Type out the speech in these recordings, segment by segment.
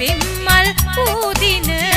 සෙම්මල් පුදිනවා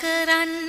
Karan